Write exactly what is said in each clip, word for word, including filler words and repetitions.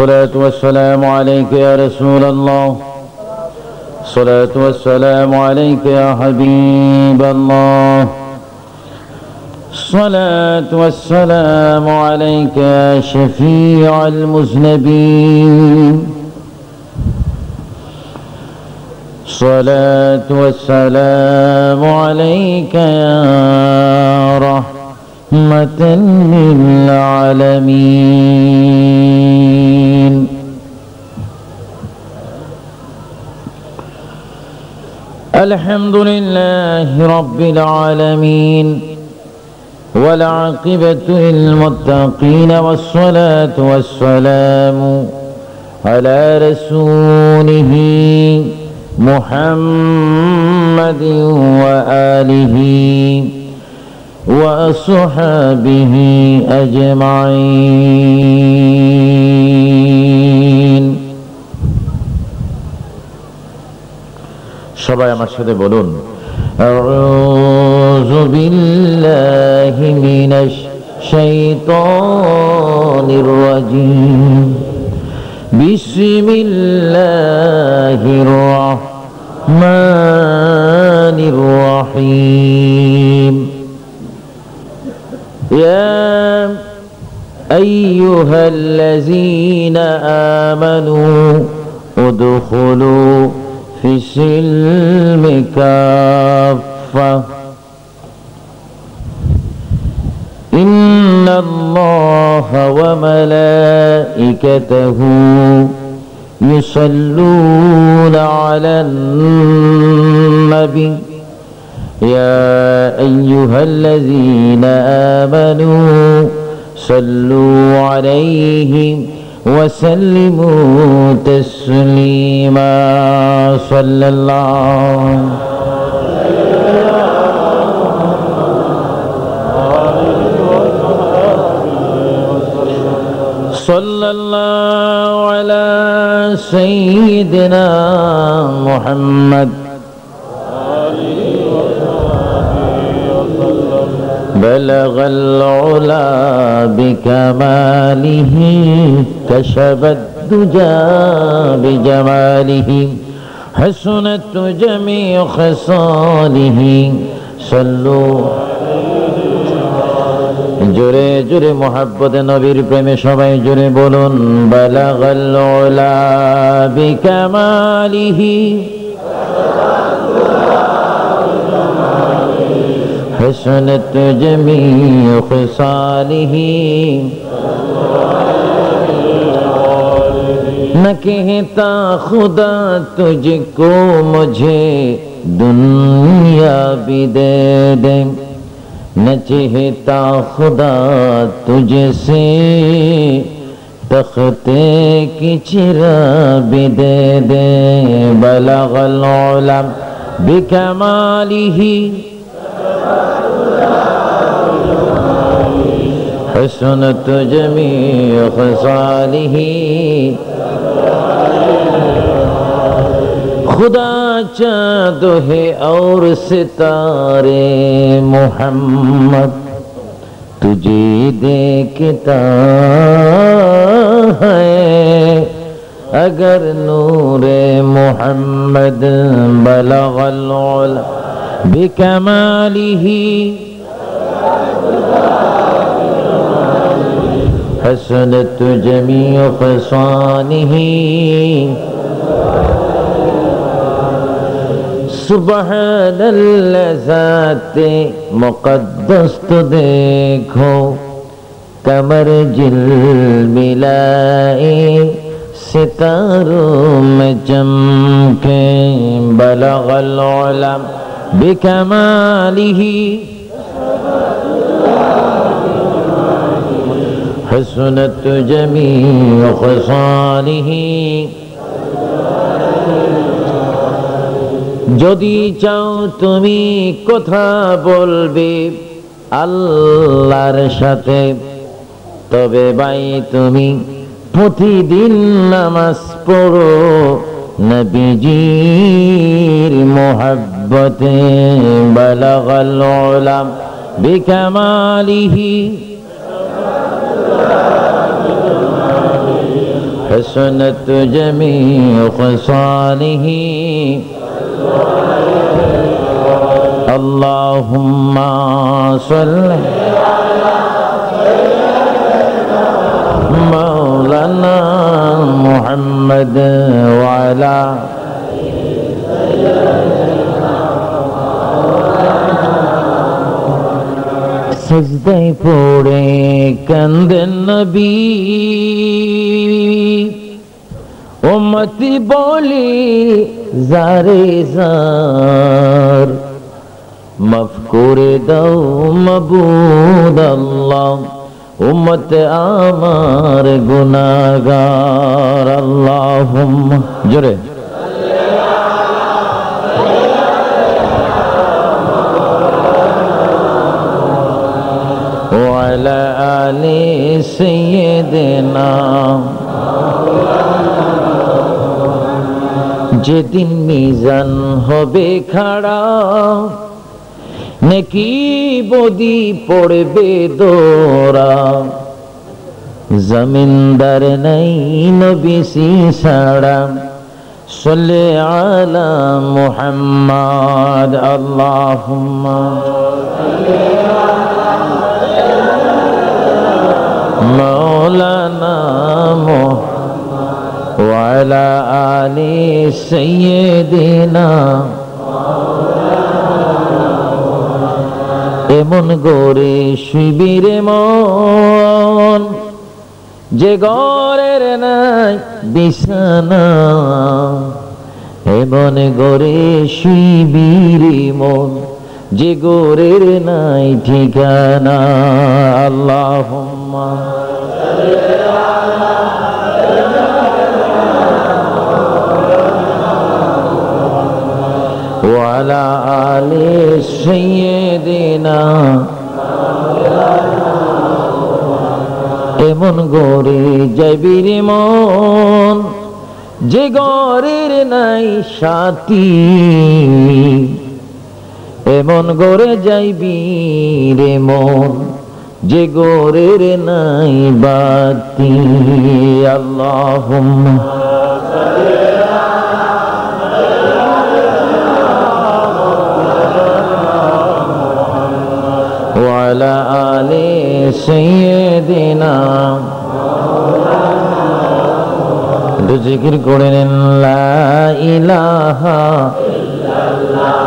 الصلاة والسلام عليك يا رسول الله، الصلاة والسلام عليك يا حبيب الله، الصلاة والسلام عليك يا شفيع المذنبين، الصلاة والسلام عليك يا رحمة رحمة للعالمين. الحمد لله رب العالمين، والعاقبة للمتقين، والصلاة والسلام على رسوله محمد وآله وأصحابه أجمعين. সবাই আমার সাথে বলুন أعوذ بالله من الشيطان الرجيم بسم الله الرحمن الرحيم يا أيها الذين آمنوا ادخلوا في السلم كافة إن الله وملائكته يصلون على النبي يا أيها الذين آمنوا صلوا عليه وسلموا تسليما. صلى الله صلى الله على سيدنا محمد بلغ العلا بكماله كشف الدجى بجماله حسنت جميع خصاله صلوا জোরে জোরে মোহাব্বতে নবীর প্রেমে সবাই জোরে বলুন بلغ العلا بكماله حسنت جميع خصاله نہ کہتا خدا تجھ کو مجھے دنیا بھی دے دے نہ چاہتا خدا تجھ سے تخت کی چرا بھی دے دے. بلغ العلا بکمالہ حسنت جميع خصاله خدا چاند ہے اور ستارے محمد تجھے دیکھتا ہے اگر نور محمد بلغ العلا بکمالہ حسنت جميع خصاله سبحان اللہ ذات مقدس تو دیکھو کمر جل ملائے ستاروں میں چمکے. بلغ العلا بکمالہ حسنت جميع خصاله যদি চাও তুমি কথা বলবে আল্লাহর সাথে তবে ভাই তুমি প্রতিদিন নামাজ পড়ো নবীজির মোহাব্বতে. بلغ العلا بكماله وحسنت جميع خصاله اللهم صل على مولانا محمد وعلى سجداي پوڑے کند نبی امتی بولی زارے زار مفکور دو مبود اللہ امت آمار گناہگار اللہم جرے علی سیدنا যেদিন মিজান হবে খাড়া নেকি বদি পড়বে দোরা জমিনদার নাই নবী সাড়া সল্লি আলা মুহাম্মদ আল্লাহুম্মা مولانا محمد وعلى آل سيدنا এমন গরে শিবিরে মন যে গরের নাই বিছানা এমন গরে শিবিরে মন যে গরের নাই ঠিকানা اللهم صل على سيدنا وعلى آل سيدنا এমন গরে যাবির মন যে গরের নাই সাথী এমন গরে যাইবি রে মন যে গোরের নাই বাতি আল্লাহুম্মা ওয়া আলা আলি সাইয়্যিদিনা একটু জিকির করে নিন লা ইলাহা ইল্লাল্লাহ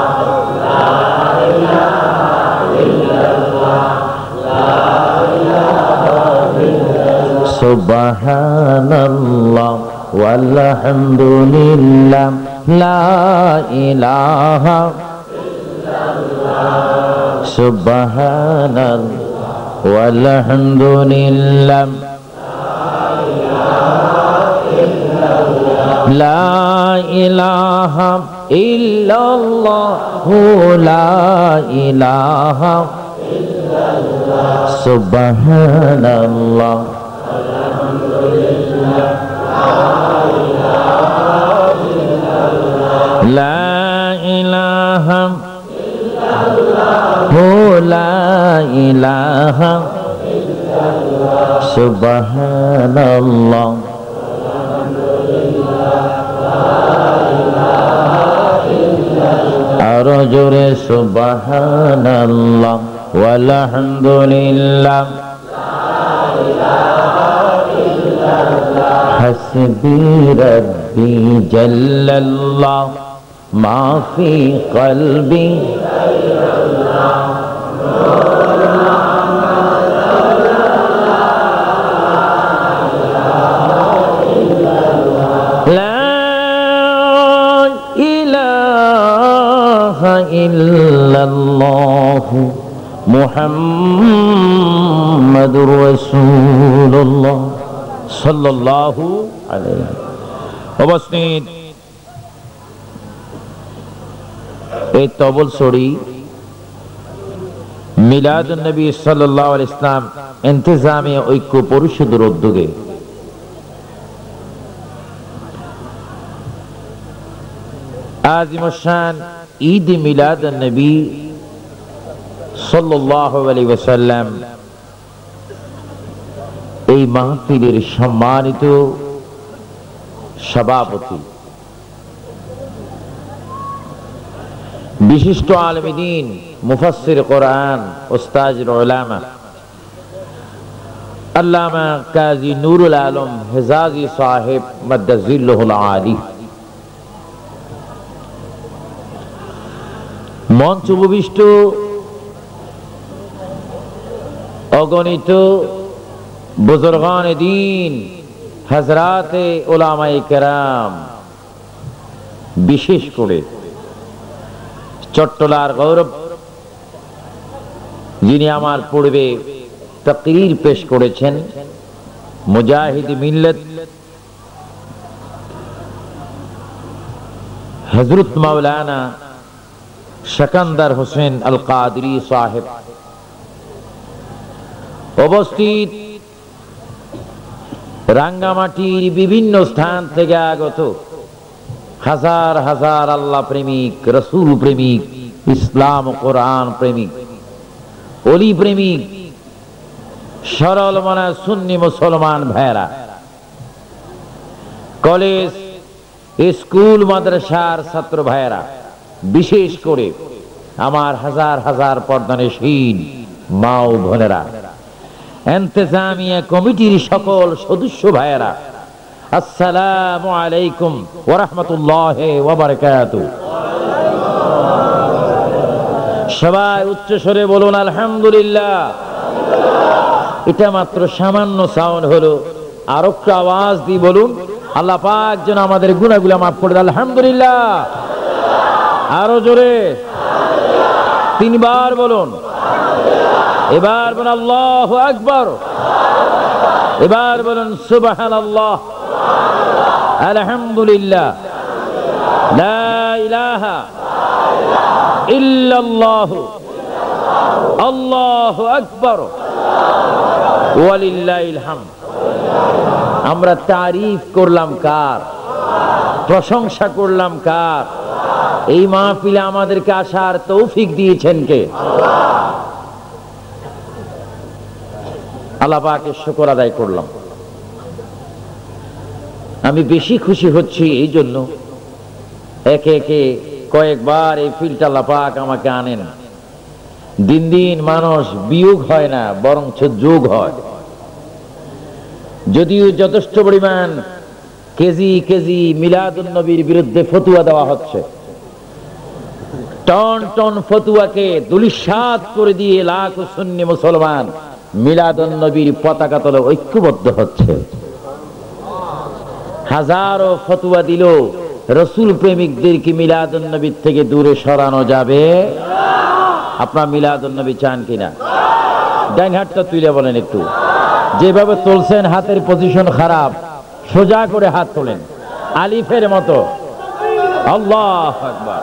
সুবহানাল্লাহ ওয়ালহামদুলিল্লাহ লা ইলাহা ইল্লাল্লাহ সুবহানাল্লাহ ওয়ালহামদুলিল্লাহ লা ইলাহা ইল্লাল্লাহ লা ইলাহা ইল্লাল্লাহ সুবহানাল্লাহ লা ইলাহা ইল্লাল্লাহ লা ইলাহা ইল্লাল্লাহ সুবহানাল্লাহ আর জোরে সুবহানাল্লাহ ওয়াল হামদুলিল্লাহ حسبي ربي جل الله ما في قلبي غير الله مولانا صل على لا إله إلا الله محمد رسول الله সাল্লাল্লাহু আলাইহি অবস্থিত এই তবলছড়ি মিলাদুন নবী সাল্লাল্লাহু আলাইহি ইসলাম ইন্তেজামী ঐক্য পরিষদের উদ্যোগে আজিম শান ঈদ মিলাদুন নবী সাল্লাল্লাহু আলাইহি ওয়াসাল্লাম এই মাহফিলের সম্মানিত সভাপতি বিশিষ্ট আলমদিন মুফাসসির কোরআন উস্তাজুল উলামা আল্লামা কাজী নুরুল আলম হেজাজি সাহেব মাদাজিল্লাহুল আলী। মঞ্চ উপবিষ্ট অগণিত বুজুর্গান দ্বীন, হযরতে উলামায়ে কেরাম, বিশেষ করে চট্টলার গৌরব যিনি আমার পূর্বে তাকরীর পেশ করেছেন, মুজাহিদ মিল্লাত হযরত মাওলানা সিকান্দার হোসেন আল কাদেরী সাহেব, উপস্থিত রাঙ্গামাটির বিভিন্ন স্থান থেকে আগত হাজার হাজার আল্লাহ প্রেমিক, রাসূল প্রেমিক, ইসলাম ও কোরআন প্রেমিক, ওলি প্রেমিক, সরল মনা সুন্নি মুসলমান ভাইরা, কলেজ স্কুল মাদ্রাসার ছাত্র ভাইরা, বিশেষ করে আমার হাজার হাজার পর্দানশীল মা ও বোনেরা, ইন্তেজামিয়া কমিটির সকল সদস্য ভাইরা, আসসালামু আলাইকুম ওয়া রাহমাতুল্লাহি ওয়া বারাকাতুহু। সবাই উচ্চ স্বরে বলুন আলহামদুলিল্লাহ। এটা মাত্র সামান্য সাউন্ড হলো, আর একটু আওয়াজ দিয়ে বলুন আল্লাহ পাক যেন আমাদের গুনাহগুলো মাফ করে দেন। আলহামদুলিল্লাহ। আরো জোরে আলহামদুলিল্লাহ তিনবার বলুন। এবার বলুন আল্লাহু আকবার, এবার বলুন সুবহানাল্লাহ, আলহামদুলিল্লাহ, লা ইলাহা ইল্লাল্লাহ, আল্লাহু আকবার, ওয়া লিল্লাহিল হামদ। আমরা তারিফ করলাম কার, প্রশংসা করলাম কার, এই মাহফিলে আমাদেরকে আসার তৌফিক দিয়েছেন কে? আল্লাহ পাকে শুকর আদায় করলাম। আমি বেশি খুশি হচ্ছি এই জন্য, একে একে কয়েকবার এই ফিল্ডটা আল্লাহ পাক আমাকে আনেন। দিন দিন মানুষ বিয়োগ হয় না, বরঞ্চ যোগ হয়। যদিও যথেষ্ট পরিমাণ কেজি কেজি মিলাদুন নবীর বিরুদ্ধে ফতুয়া দেওয়া হচ্ছে, টন টন ফতুয়াকে দুলিশাত করে দিয়ে লাখ সুন্নি মুসলমান মিলাদুন নবীর পতাকা তলে ঐক্যবদ্ধ হচ্ছে। হাজারো ফতুয়া দিল, রসুল প্রেমিকদেরকে মিলাদুন নবীর থেকে দূরে সরানো যাবে। আপনার মিলাদুন নবী চান কিনা? ডান হাতটা তুলে বলেন একটু। যেভাবে তুলছেন হাতের পজিশন খারাপ, সোজা করে হাত তোলেন আলিফের মতো। আল্লাহু আকবার।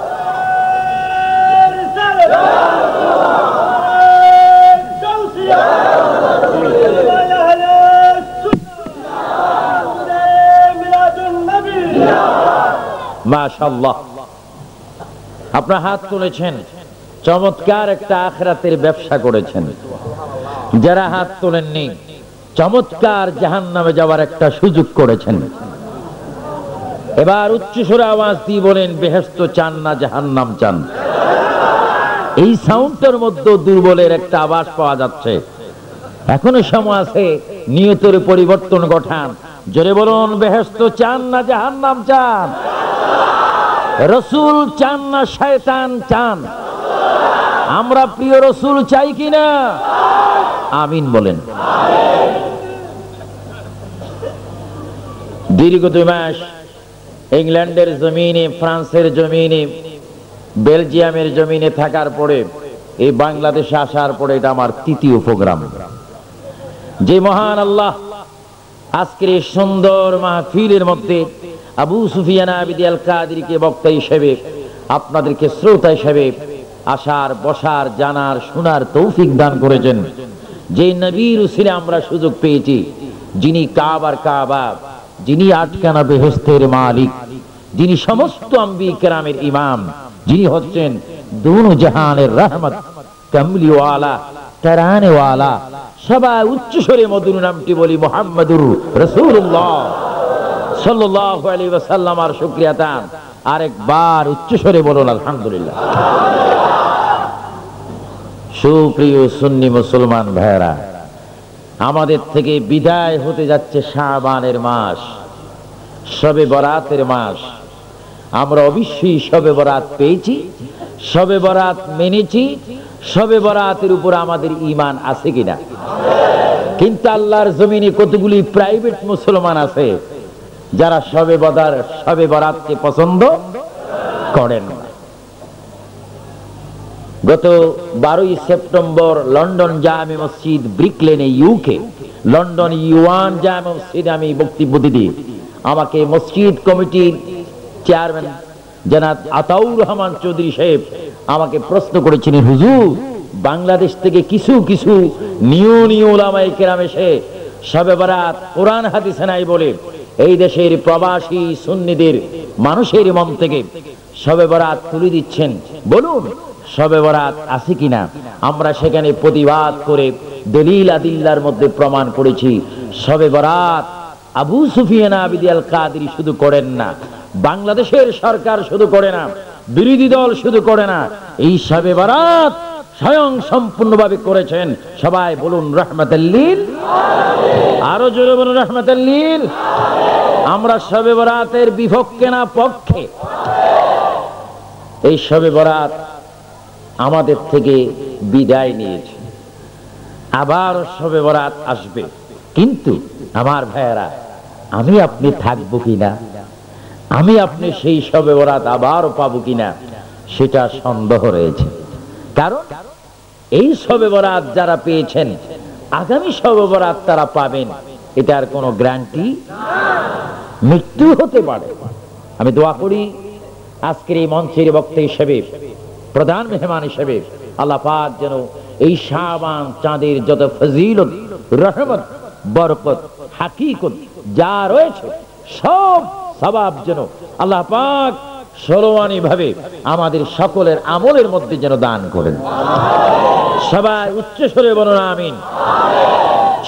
মাশাআল্লাহ, আপনার হাত তুলেছেন, চমৎকার একটা আখিরাতের ব্যবসা করেছেন। যারা হাত তোলেননি, চমৎকার জাহান্নামে যাওয়ার একটা সুযোগ করেছেন। এবার উচ্চ সুরে আওয়াজ দিয়ে বলেন বেহেশত চান না, জাহান্নাম চান। এই সাউন্ডের মধ্যে দুর্বলের একটা আওয়াজ পাওয়া যাচ্ছে। এখনো সময় আছে নিয়তের পরিবর্তন ঘটান। জোরে বলুন বেহেশত চান না, জাহান্নাম চান। রসুল চান না, শয়তান চান। আমরা প্রিয় রসুল চাই কিনা? আমিন বলেন। দীর্ঘ দুই মাস ইংল্যান্ডের জমিনে, ফ্রান্সের জমিনে, বেলজিয়ামের জমিনে থাকার পরে এই বাংলাদেশে আসার পরে এটা আমার তৃতীয় প্রোগ্রাম। যে মহান আল্লাহ আজকের এই সুন্দর মাহফিলের মধ্যে আবু সুফিয়ান আল কাদেরীকে বক্তা হিসেবে, আপনাদেরকে শ্রোতা হিসেবে আসার, বসার, জানার, শোনার তৌফিক দান করেছেন। যে নবীর উসিলে আমরা সুযোগ পেয়েছি, যিনি কাবার কাবা, যিনি আটখানা বেহেশতের মালিক, যিনি সমস্ত আম্বিয়া কেরামের ইমাম, যিনি হচ্ছেন দোনো জাহানের রহমত, কামলিওয়ালা, তারানেওয়ালা। সবাই উচ্চ স্বরে মধুর নামটি বলি, মুহাম্মাদুর রাসূলুল্লাহ সাল্লাল্লাহু আলাইহি ওয়াসাল্লাম আর শুকরিয়া দান। আরেকবার উচ্চস্বরে বলুন আলহামদুলিল্লাহ। সুপ্রিয় সুন্নি মুসলমান ভাইরা, আমাদের থেকে বিদায় হতে যাচ্ছে শাবানের মাস, শবে বরাতের মাস। আমরা অবশ্যই শবে বরাত পেয়েছি, শবে বরাত মেনেছি, শবে বরাতের উপর আমাদের ঈমান আছে কিনা। কিন্তু আল্লাহর জমিনে কতগুলি প্রাইভেট মুসলমান আছে যারা শবে বরাত শবে বরাতকে পছন্দ করেন না। গত বারোই সেপ্টেম্বর লন্ডন জামে মসজিদ ব্রিকলেনে ইউকে লন্ডন ইউয়ান জামে মসজিদে আমি বক্তব্য দিই। আমাকে মসজিদ কমিটির চেয়ারম্যান জনাব আতাউর রহমান চৌধুরী সাহেব আমাকে প্রশ্ন করেছিলেন, হুজুর বাংলাদেশ থেকে কিছু কিছু নিউ নিউ উলামায়ে কেরাম এসে শবে বরাত কোরআন হাদিসে নাই বলে এই দেশের প্রবাসী সুন্নিদের মানুষের মন থেকে শবে বরাত তুলে দিচ্ছেন, বলুন শবে বরাত আছে কিনা। আমরা সেখানে প্রতিবাদ করে দলিল আদিল্লার মধ্যে প্রমাণ করেছি শবে বরাত আবু সুফিয়ান কাদেরি শুধু করেন না, বাংলাদেশের সরকার শুধু করে না, বিরোধী দল শুধু করে না, এই শবে বরাত স্বয়ং সম্পূর্ণভাবে করেছেন। সবাই বলুন রহমাতাল লিল আলামিন, আরো জোরে বলুন রহমাতাল লিল আলামিন। আমরা শবে বরাতের বিপক্ষে না, পক্ষে। এই শবে বরাত আমাদের থেকে বিদায় নিয়েছে, আবার শবে বরাত আসবে। কিন্তু আমার ভাইয়েরা, আমি আপনি থাকবো কিনা, আমি আপনি সেই শবে বরাত আবার পাবো কিনা সেটা সন্দেহ রয়েছে। কারণ এই শবে বরাত যারা পেয়েছেন আগামী শবে বরাত তারা পাবেন এটার কোনো গ্যারান্টি মৃত্যু হতে পারে। আমি দোয়া করি আজকের এই মঞ্চের বক্তা হিসেবে, প্রধান মেহমান হিসেবে আল্লাহ পাক যেন এই শাবান চাঁদের যত ফজিলত, রহমত, বরকত, হাকিকত যা রয়েছে সব সওয়াব যেন আল্লাহ পাক সরওয়ানি ভাবে আমাদের সকলের আমলের মধ্যে যেন দান করেন। সবাই উচ্চ স্বরে বলুন আমিন।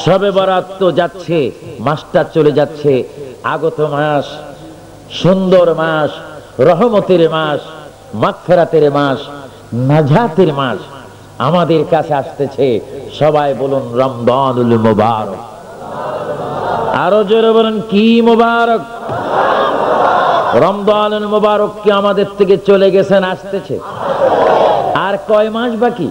শবে বরাত তো যাচ্ছে, মাসটা চলে যাচ্ছে, আগত মাস, সুন্দর মাস, রহমতের মাস, মাগফিরাতের মাস, নাজাতের মাস আমাদের কাছে আসতেছে। সবাই বলুন রমজানুল মুবারক, আরো জোরে বলুন কি মুবারক। রমজানুল মুবারক কি আমাদের থেকে চলে গেছেন, আসতেছে। আর কয় মাস বাকি?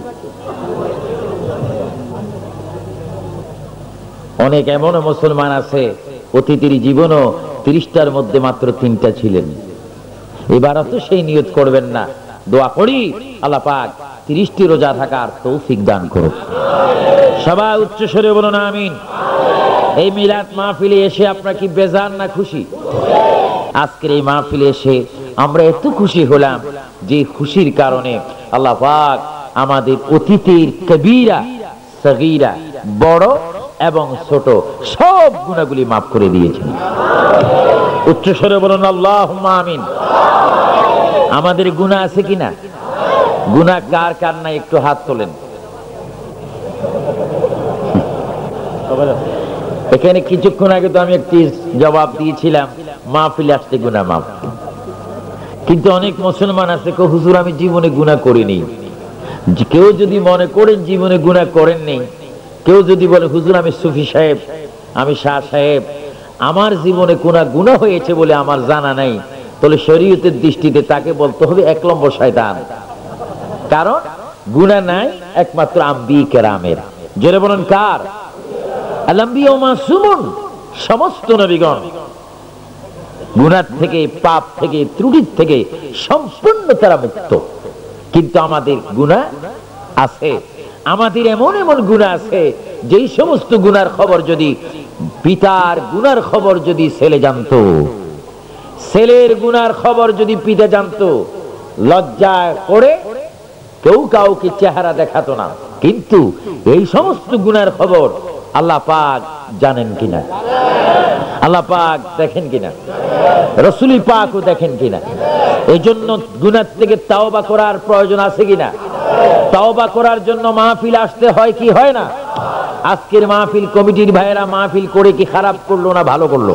অনেক এমন মুসলমান আছে অতীতের জীবনও তিরিশটার মধ্যে মাত্র তিনটা ছিলেন, এবারও তো সেই নিয়ত করবেন না। দোয়া করি আল্লাহ পাক তিরিশটি রোজা থাকার তৌফিক দান করুন। সবাই উচ্চ স্বরে বলুন আমিন। এই মিলাদ মাহফিলে এসে আপনারা কি বেজার না খুশি? আজকের এই মাহফিলে এসে আমরা এত খুশি হলাম যে খুশির কারণে আল্লাহ পাক আমাদের অতীতের কবিরা সগীরা, বড় এবং ছোট সব গুনাহগুলি মাফ করে দিয়েছেন। উচ্চ স্বরে বলুন আল্লাহুম্মা আমিন। আমাদের গুনাহ আছে কিনা? গুনাহ কার কার নাই একটু হাত তোলেন। এখানে কিছুক্ষণ আগে তো আমি একটি জবাব দিয়েছিলাম মাহফিলে আসতে গুনাহ মাফ। কিন্তু অনেক মুসলমান আছে কো হুজুর আমি জীবনে গুনাহ করিনি। কেউ যদি মনে করেন জীবনে গুনাহ করেন নেই, কেউ যদি বলে হুজুর আমি সুফি সাহেব, আমি শাহ সাহেব, আমার জীবনে কোন গুনাহ হয়েছে বলে আমার জানা নাই, তাহলে শরীয়তের দৃষ্টিতে তাকে বলতে হবে এক নম্বর শয়তান। কারণ গুনাহ নাই একমাত্র আম্বিয়া কেরামের। জোরে বলুন কার? আল আম্বিয়া ওয়া মাসুমুন, সমস্ত নবীগণ গুনাহ থেকে, পাপ থেকে, ত্রুটির থেকে সম্পূর্ণ তারা মুক্ত। কিন্তু আমাদের গুনাহ আছে, আমাদের এমন এমন গুনাহ আছে যেই সমস্ত গুনার খবর যদি পিতার গুনার খবর যদি ছেলে জানতো, ছেলের গুনার খবর যদি পিতা জানতো, লজ্জা করে কেউ কাউকে চেহারা দেখাতো না। কিন্তু এই সমস্ত গুনার খবর আল্লাহ পাক জানেন কিনা, আল্লাহ পাক দেখেন কিনা, রসুলি পাকও দেখেন কিনা। এই জন্য গুনার থেকে তাওবা করার প্রয়োজন আছে কিনা? তাওবা করার জন্য মাহফিল আসতে হয় কি হয় না? আজকের মাহফিল কমিটির ভাইয়েরা মাহফিল করে কি খারাপ করলো না ভালো করলো?